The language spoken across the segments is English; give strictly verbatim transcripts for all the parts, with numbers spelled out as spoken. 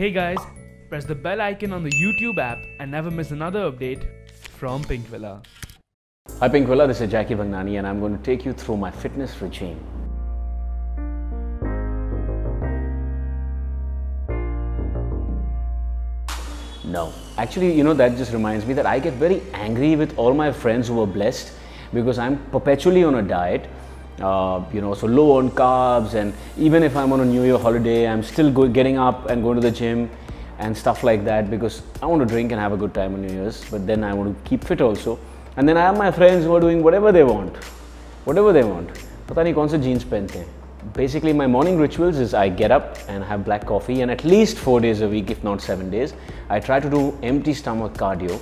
Hey guys, press the bell icon on the YouTube app and never miss another update from Pinkvilla. Hi Pinkvilla, this is Jackky Bhagnani and I'm going to take you through my fitness regime. No. Actually, you know, that just reminds me that I get very angry with all my friends who are blessed because I'm perpetually on a diet, uh, you know, so low on carbs, and even if I'm on a New Year holiday, I'm still go getting up and going to the gym and stuff like that because I want to drink and have a good time on New Year's, but then I want to keep fit also. And then I have my friends who are doing whatever they want, whatever they want. Pata nahi kaun se jeans pehante hain. Basically, my morning rituals is I get up and have black coffee, and at least four days a week, if not seven days, I try to do empty stomach cardio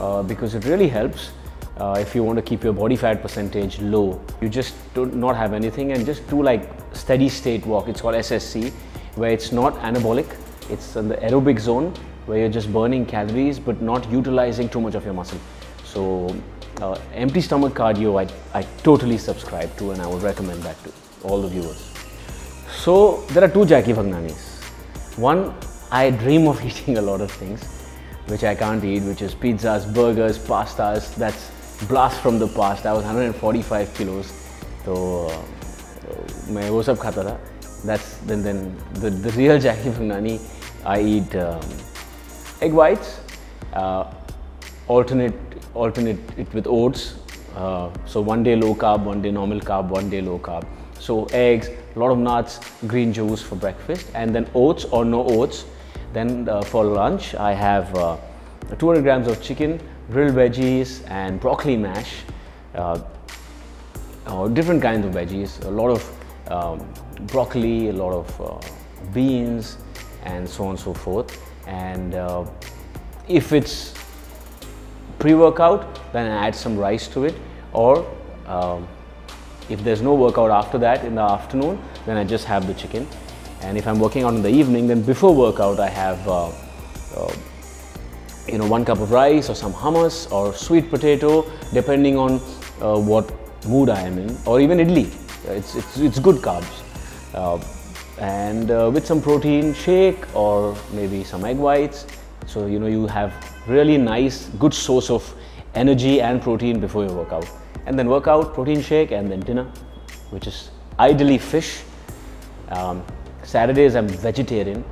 uh, because it really helps uh, if you want to keep your body fat percentage low. You just do not have anything and just do like steady state walk. It's called S S C, where it's not anabolic. It's in the aerobic zone where you're just burning calories but not utilizing too much of your muscle. So uh, empty stomach cardio, I, I totally subscribe to, and I would recommend that too. All the viewers. So there are two Jackky Bhagnanis. One, I dream of eating a lot of things which I can't eat, which is pizzas, burgers, pastas. That's blast from the past. I was one hundred forty-five kilos, so uh, I was eating all that. That's then then the, the real Jackky Bhagnani. I eat um, egg whites, uh, alternate alternate it with oats. Uh, so one day low carb, one day normal carb, one day low carb. So eggs, a lot of nuts, green juice for breakfast, and then oats or no oats. Then uh, for lunch, I have uh, two hundred grams of chicken, grilled veggies, and broccoli mash, uh, uh, different kinds of veggies, a lot of um, broccoli, a lot of uh, beans, and so on and so forth. And uh, if it's pre-workout, then I add some rice to it, or um, if there's no workout after that in the afternoon, then I just have the chicken. And if I'm working out in the evening, then before workout, I have uh, uh, you know, one cup of rice or some hummus or sweet potato, depending on uh, what mood I am in, or even idli. It's it's, it's good carbs, uh, and uh, with some protein shake or maybe some egg whites. So you know you have really nice, good source of energy and protein before your workout. And then workout, protein shake, and then dinner, which is ideally fish. Um, Saturdays I'm vegetarian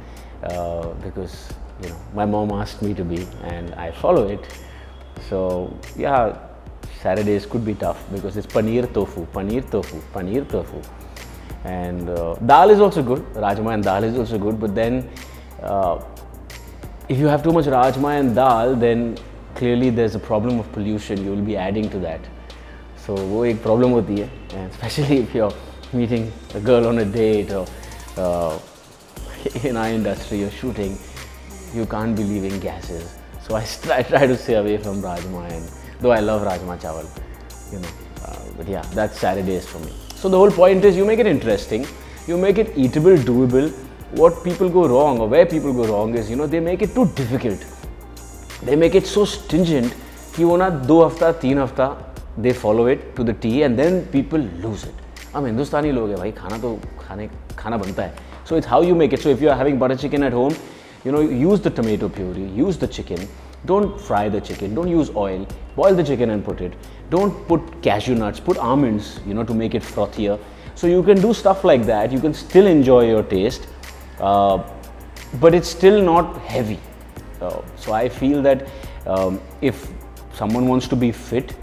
uh, because you know my mom asked me to be, and I follow it. So yeah, Saturdays could be tough because it's paneer tofu, paneer tofu, paneer tofu, and uh, dal is also good. Rajma and dal is also good, but then uh, if you have too much rajma and dal, then clearly there's a problem of pollution. You will be adding to that. So वो एक problem होती है, and especially if you're meeting a girl on a date or uh, in our industry you're shooting, you can't be leaving gases. So I try, try to stay away from Rajma, and though I love Rajma Chawal, you know, uh, but yeah, that's Saturdays for me. So the whole point is you make it interesting, you make it eatable, doable. What people go wrong, or where people go wrong, is you know they make it too difficult. They make it so stringent कि वो ना दो हफ्ता तीन हफ्ता they follow it to the T, and then people lose it. I'm Hindustani लोग हैं भाई, खाना तो खाने खाना बनता है. So it's how you make it. So if you are having butter chicken at home, you know, use the tomato puree, use the chicken. Don't fry the chicken. Don't use oil. Boil the chicken and put it. Don't put cashew nuts. Put almonds, you know, to make it frothier. So you can do stuff like that. You can still enjoy your taste, uh, but it's still not heavy. Uh, so I feel that um, if someone wants to be fit,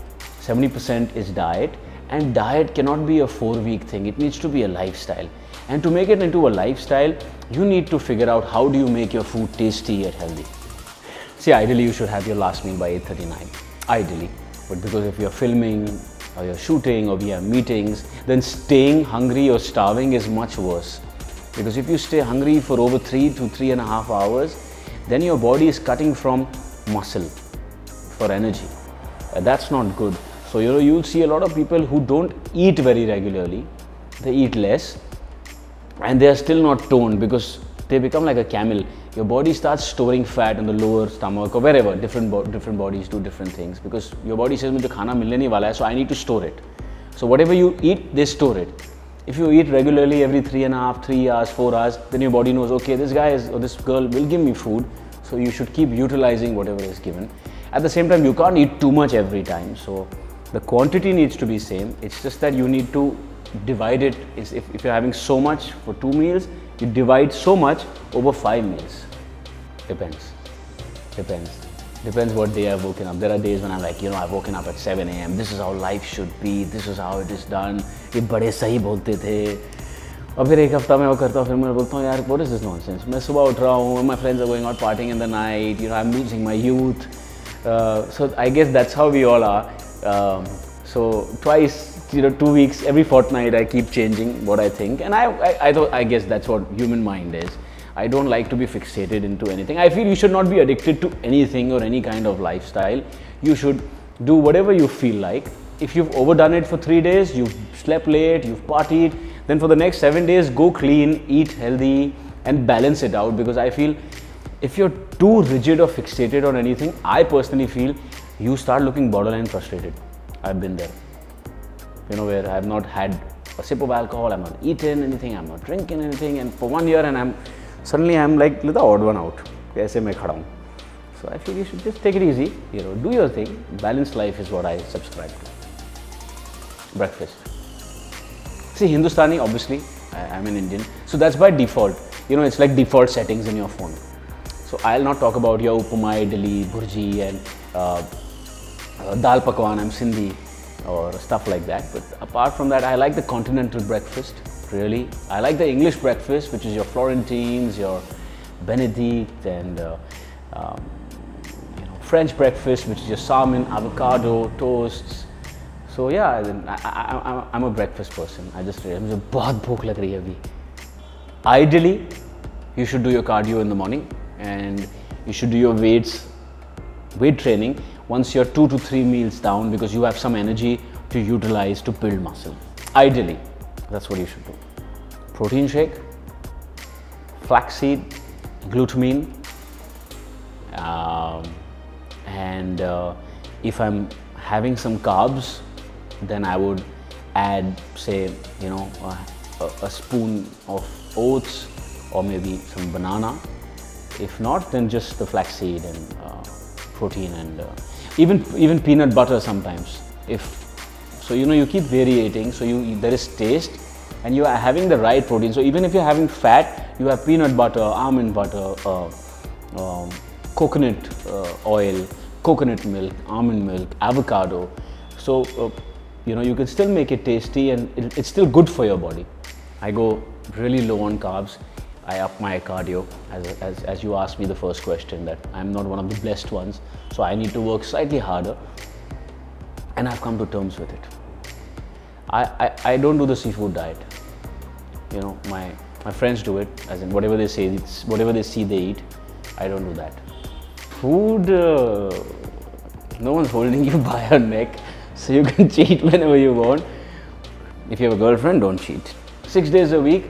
seventy percent is diet, and diet cannot be a four-week thing. It needs to be a lifestyle, and to make it into a lifestyle, you need to figure out how do you make your food tasty yet healthy. See, ideally you should have your last meal by eight thirty-nine, ideally, but because if you're filming or you're shooting or we have meetings, then staying hungry or starving is much worse, because if you stay hungry for over three to three and a half hours, then your body is cutting from muscle for energy, and that's not good. So you know you'll see a lot of people who don't eat very regularly, they eat less, and they are still not toned because they become like a camel. Your body starts storing fat in the lower stomach or wherever. Different bo different bodies do different things because your body says, "Mujhe khana milne nahi wala hai, so I need to store it." So whatever you eat, they store it. If you eat regularly every three and a half, three hours, four hours, then your body knows, okay, this guy is, or this girl will give me food. So you should keep utilizing whatever is given. At the same time, you can't eat too much every time. So the quantity needs to be same. It's just that you need to divide it. If, if you're having so much for two meals, you divide so much over five meals. Depends. Depends. Depends what day I've woken up. There are days when I'm like, you know, I've woken up at seven A M This is how life should be. This is how it is done. ये बड़े सही बोलते थे. और फिर एक हफ्ता मैं वो करता हूँ, फिर मैं बोलता हूँ यार, what is this nonsense? मैं सुबह उठ रहा हूँ, my friends are going out partying in the night. You know, I'm losing my youth. Uh, so I guess that's how we all are. Um, so twice, you know, two weeks, every fortnight, I keep changing what I think, and I, I, I, th I guess that's what human mind is. I don't like to be fixated into anything. I feel you should not be addicted to anything or any kind of lifestyle. You should do whatever you feel like. If you've overdone it for three days, you've slept late, you've partied, then for the next seven days, go clean, eat healthy, and balance it out. Because I feel if you're too rigid or fixated on anything, I personally feel you start looking borderline frustrated. I've been there. You know, where I've not had a sip of alcohol, I'm not eating anything, I'm not drinking anything, and for one year, and I'm suddenly I'm like the odd one out. So I feel you should just take it easy, you know, do your thing. Balanced life is what I subscribe to. Breakfast. See, Hindustani, obviously, I, I'm an Indian, so that's by default. You know, it's like default settings in your phone. So I'll not talk about your upamai, idli, bhurji, and uh, uh, dal pakwan. I'm Sindhi or stuff like that. But apart from that, I like the continental breakfast. Really, I like the English breakfast, which is your Florentines, your Benedict, and uh, um, you know, French breakfast, which is your salmon, avocado, toasts. So yeah, I, I, I, I'm a breakfast person. I just realized I'm bahut bhook lag rahi hai abhi. Ideally, you should do your cardio in the morning, and you should do your weights, weight training once you're two to three meals down, because you have some energy to utilize to build muscle. Ideally. That's what you should do. Protein shake, flaxseed, glutamine, um, and uh, if I'm having some carbs, then I would add, say, you know, a, a spoon of oats or maybe some banana. If not, then just the flaxseed and uh, protein, and uh, even even peanut butter sometimes. If So, you know, you keep variating, so you, there is taste, and you are having the right protein. So even if you're having fat, you have peanut butter, almond butter, uh, um, coconut uh, oil, coconut milk, almond milk, avocado. So, uh, you know, you can still make it tasty, and it, it's still good for your body. I go really low on carbs. I up my cardio, as, as, as you asked me the first question, that I'm not one of the blessed ones. So I need to work slightly harder. And I've come to terms with it. I, I, I don't do the seafood diet. You know, my, my friends do it, as in whatever they say, it's whatever they see they eat. I don't do that. Food, uh, no one's holding you by your neck, so you can cheat whenever you want. If you have a girlfriend, don't cheat. Six days a week,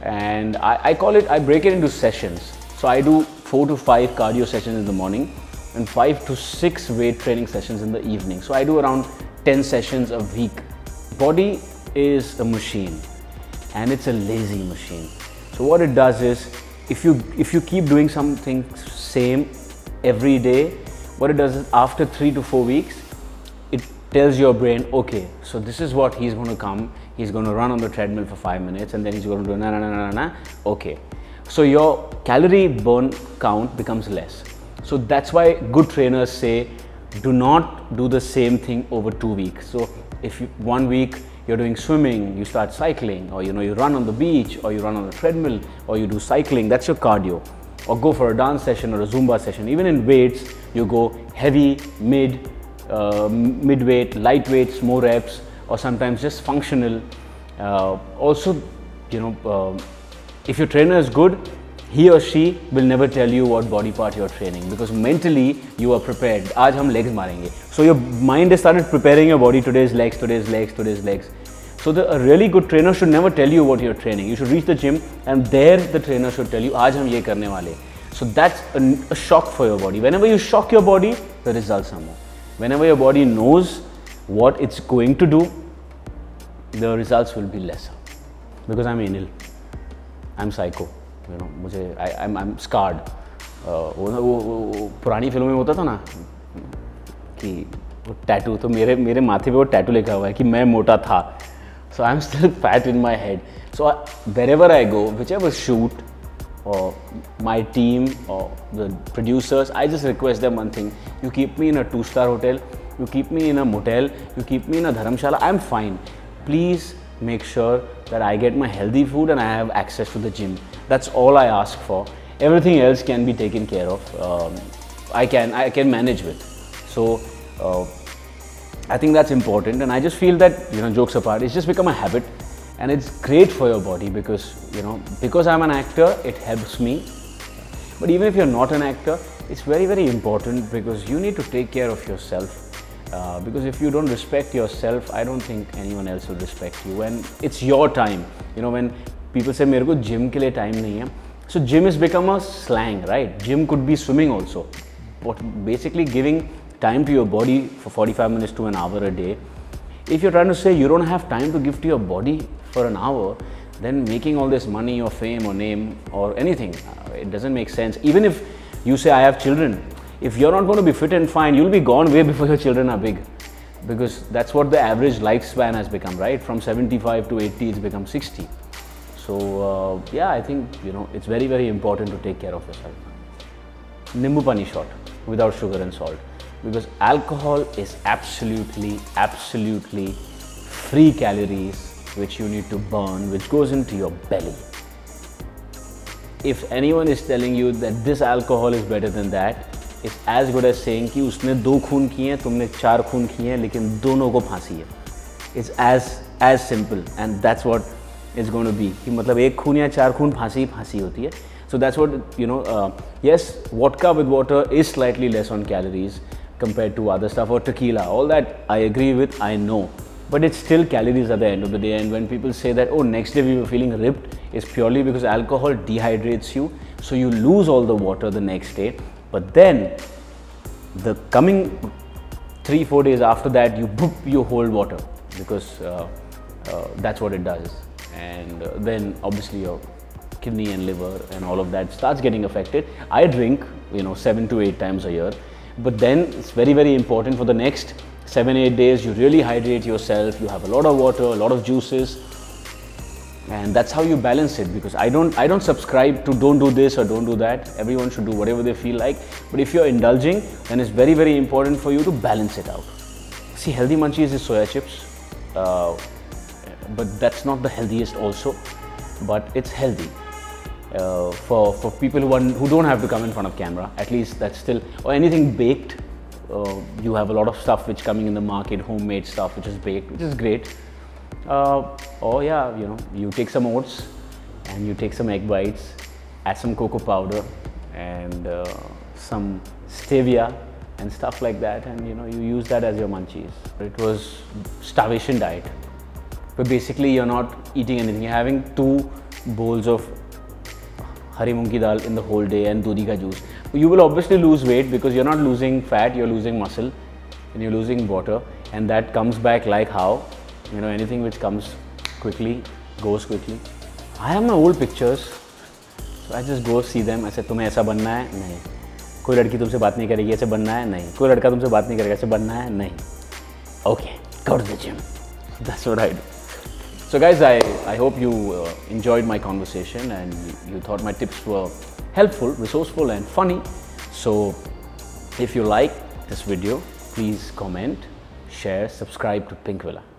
and I, I call it, I break it into sessions. So I do four to five cardio sessions in the morning, and five to six weight training sessions in the evening. So I do around ten sessions a week. Body is a machine, and it's a lazy machine. So what it does is, if you, if you keep doing something same every day, what it does is after three to four weeks, it tells your brain, okay, so this is what he's gonna come, he's gonna run on the treadmill for five minutes, and then he's gonna do na na na na na, okay. So your calorie burn count becomes less. So that's why good trainers say, do not do the same thing over two weeks. So if you, one week you're doing swimming, you start cycling, or you know, you run on the beach, or you run on the treadmill, or you do cycling, that's your cardio. Or go for a dance session or a Zumba session. Even in weights, you go heavy, mid, uh, mid weight, light weights, more reps, or sometimes just functional. Uh, also, you know, uh, if your trainer is good, he or she will never tell you what body part you're training, because mentally you are prepared. Aaj hum legs marenge. So your mind has started preparing your body, today's legs, today's legs, today's legs. So the, a really good trainer should never tell you what you're training. You should reach the gym, and there the trainer should tell you, aaj hum ye karne wale. So that's a, a shock for your body. Whenever you shock your body, the results are more. Whenever your body knows what it's going to do, the results will be lesser. because I'm anal, I'm psycho, you know, मुझे I I'm I'm scarred. वो वो पुरानी फिल्मों में होता था ना कि वो टैटू, तो मेरे मेरे माथे पे वो टैटू लिखा हुआ है कि मैं मोटा था. So I'm still fat in my head. So I, wherever I go, whichever shoot, or my team, or the producers, I just request them one thing: you keep me in a two-star hotel, you keep me in a motel, you keep me in a dharamshala, I'm fine. Please make sure that I get my healthy food and I have access to the gym. That's all I ask for. Everything else can be taken care of. Um, I can I can manage with. So. Uh, I think that's important, and I just feel that, you know, jokes apart, it's just become a habit, and it's great for your body because, you know, because I'm an actor, it helps me. But even if you're not an actor, it's very, very important because you need to take care of yourself. Uh, because if you don't respect yourself, I don't think anyone else will respect you. And it's your time. You know, when people say, "मेरे को gym के लिए time नहीं है," so gym has become a slang, right? Gym could be swimming also, but basically giving time to your body for forty-five minutes to an hour a day. If you're trying to say you don't have time to give to your body for an hour, then making all this money or fame or name or anything, it doesn't make sense. Even if you say I have children, if you're not going to be fit and fine, you'll be gone way before your children are big, because that's what the average lifespan has become, right? From seventy-five to eighty, it's become sixty. So uh, yeah, I think, you know, it's very, very important to take care of yourself. Nimbu pani shot without sugar and salt. Because alcohol is absolutely, absolutely free calories which you need to burn, which goes into your belly. If anyone is telling you that this alcohol is better than that, it's as good as saying कि उसने दो खून किए हैं, तुमने चार खून किए हैं, लेकिन दोनों को फांसी है. It's as as simple, and that's what it's going to be. कि मतलब एक खून या चार खून फांसी फांसी होती है. So that's what, you know. Uh, yes, vodka with water is slightly less on calories compared to other stuff, or tequila, all that I agree with, I know. But it's still calories at the end of the day, and when people say that, oh, next day we were feeling ripped, it's purely because alcohol dehydrates you, so you lose all the water the next day. But then, the coming three, four days after that, you boop, you hold water, because uh, uh, that's what it does. And uh, then obviously your kidney and liver and all of that starts getting affected. I drink, you know, seven to eight times a year. But then it's very, very important for the next seven, eight days, you really hydrate yourself, you have a lot of water, a lot of juices, and that's how you balance it. Because I don't, I don't subscribe to don't do this or don't do that. Everyone should do whatever they feel like. But if you're indulging, then it's very, very important for you to balance it out. See, healthy munchies is soya chips, uh, but that's not the healthiest also, but it's healthy. Uh, for, for people who, are, who don't have to come in front of camera, at least that's still, or anything baked, uh, you have a lot of stuff which coming in the market, homemade stuff which is baked, which is great. Uh, or yeah, you know, you take some oats and you take some egg whites, add some cocoa powder and uh, some stevia and stuff like that, and you know, you use that as your munchies. It was starvation diet, but basically you're not eating anything, you're having two bowls of hari moong ki dal in the whole day and dudhi ka juice. You will obviously lose weight because you're not losing fat, you're losing muscle and you're losing water, and that comes back like how, you know, anything which comes quickly goes quickly. I have my old pictures, so I just go see them. I said, तुम्हें ऐसा बनना है? नहीं. कोई लड़की तुमसे बात नहीं करेगी, ऐसे बनना है? नहीं. कोई लड़का तुमसे बात नहीं करेगा, ऐसे बनना है? नहीं. Okay, go to the gym. That's what I do. So guys, I, I hope you uh, enjoyed my conversation and you, you thought my tips were helpful, resourceful and funny. So if you like this video, please comment, share, subscribe to Pinkvilla.